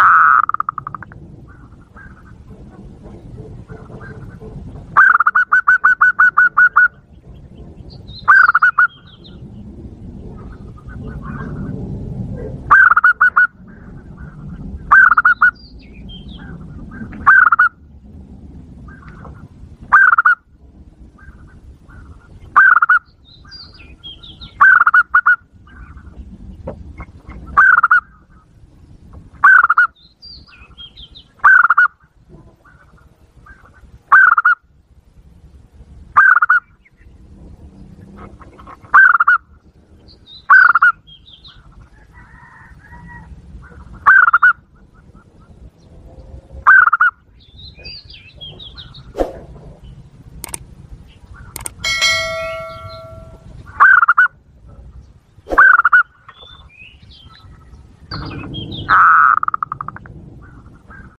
Ah!